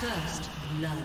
First blood.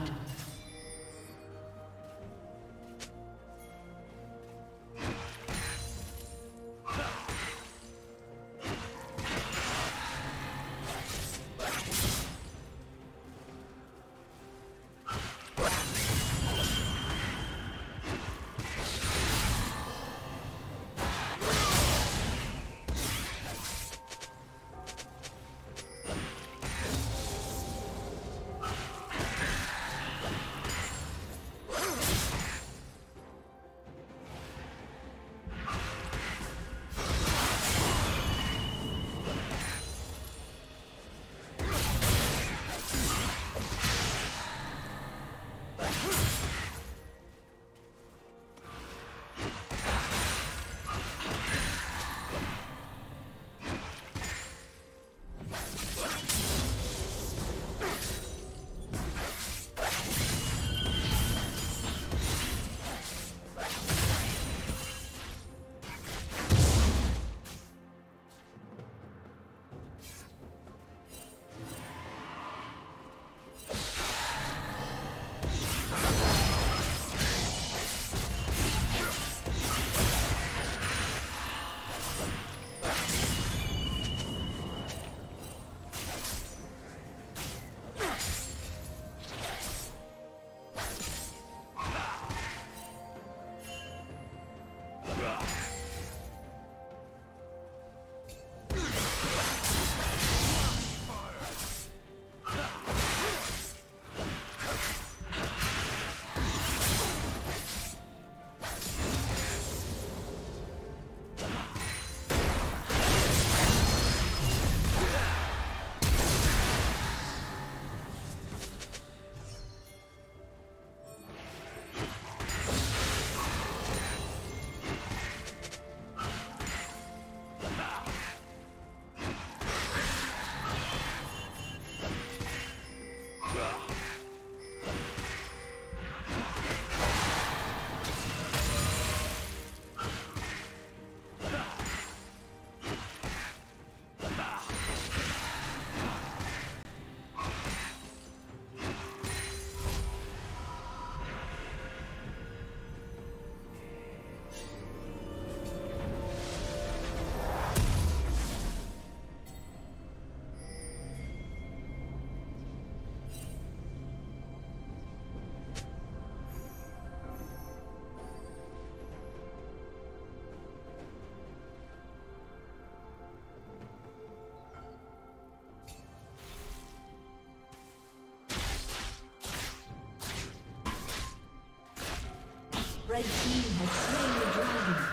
Red team has slain the dragon.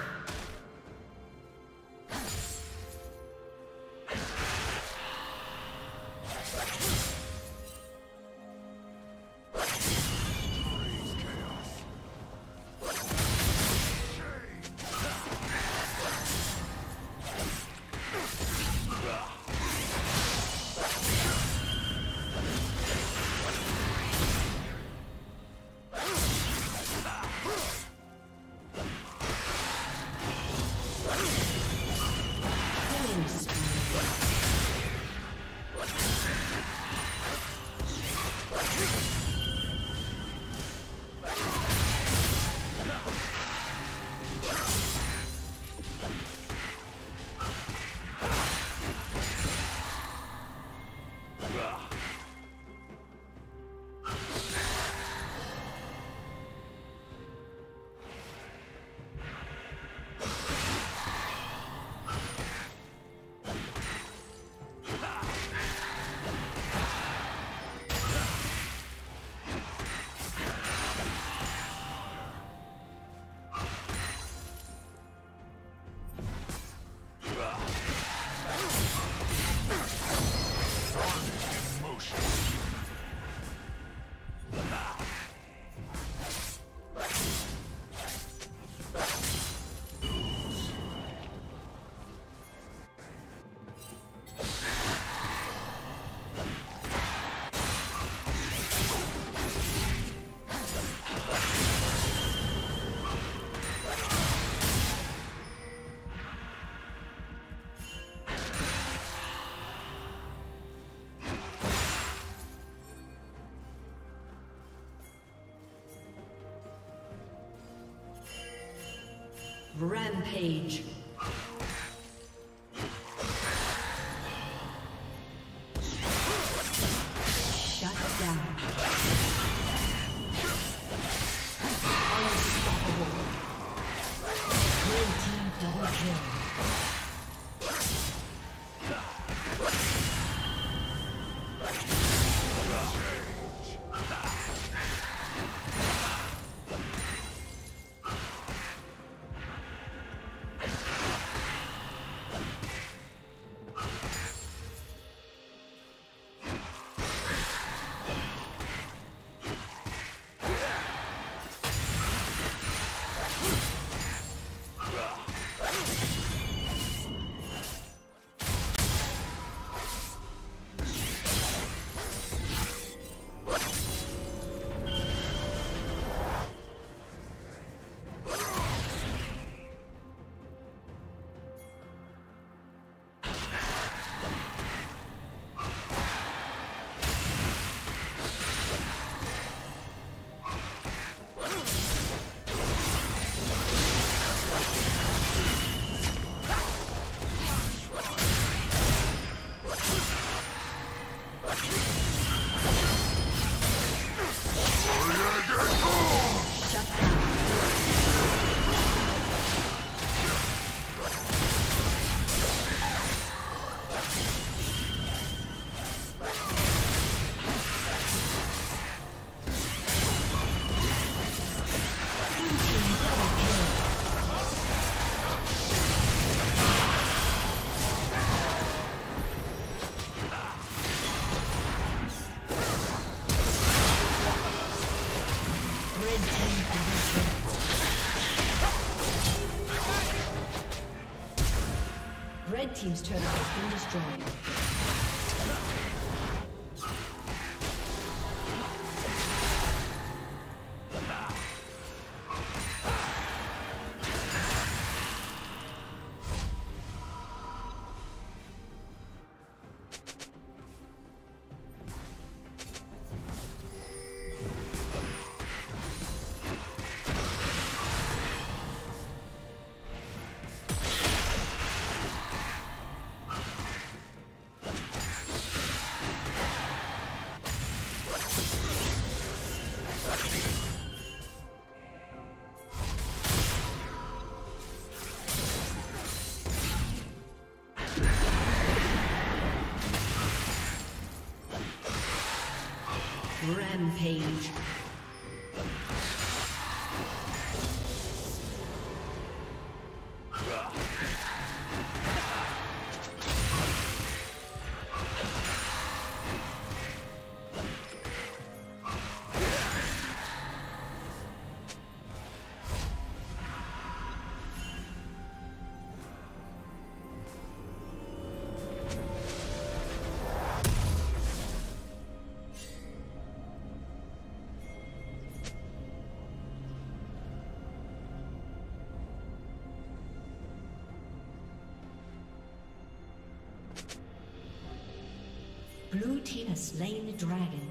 Rampage. Shut down. Unstoppable. Red team double kill. Red team's turret has been destroyed. Rampage. Blue team has slain the dragon.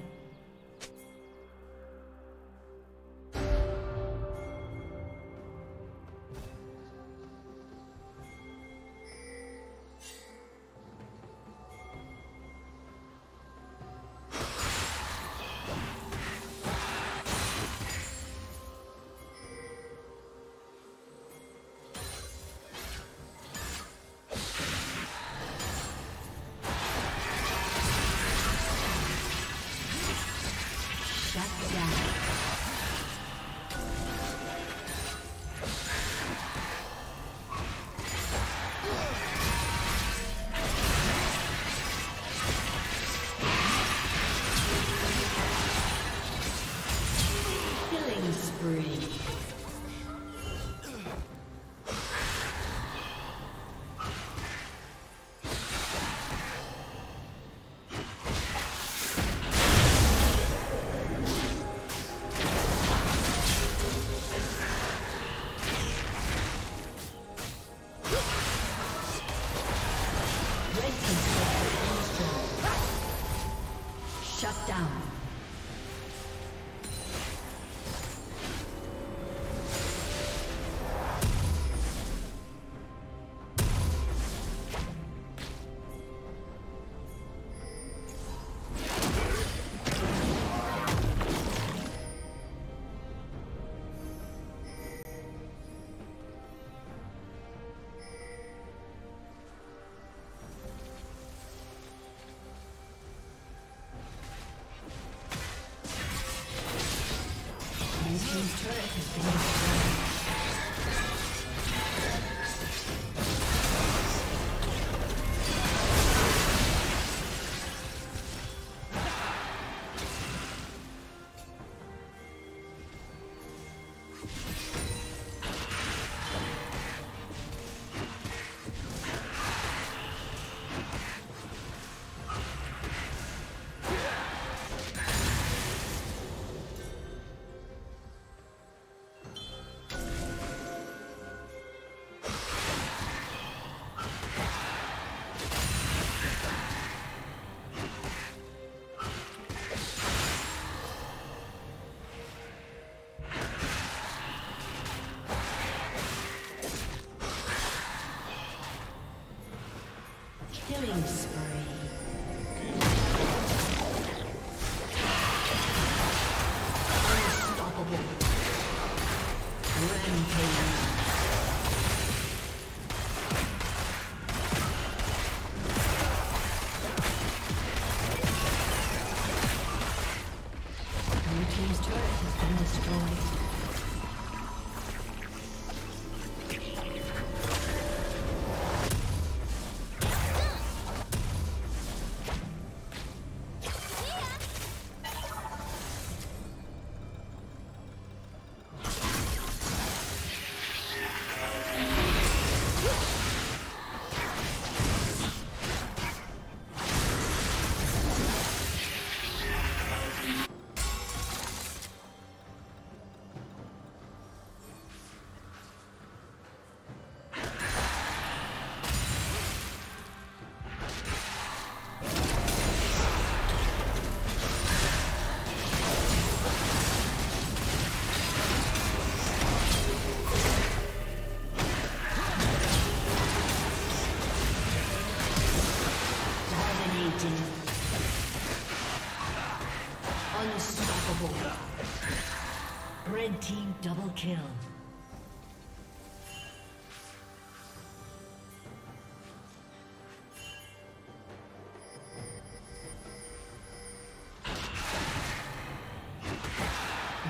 Red team double kill.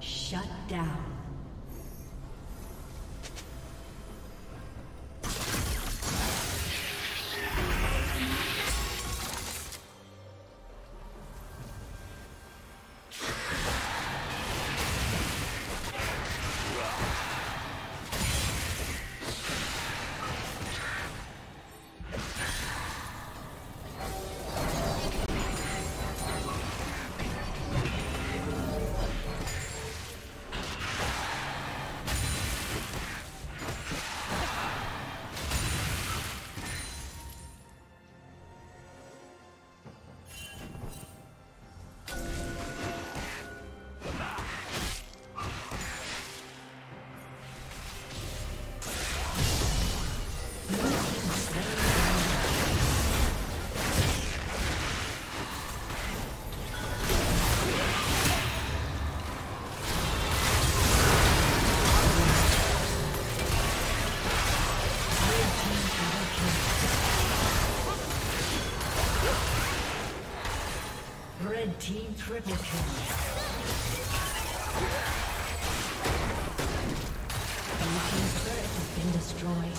Shut down. Team triple kill. Blue team's turret has been destroyed.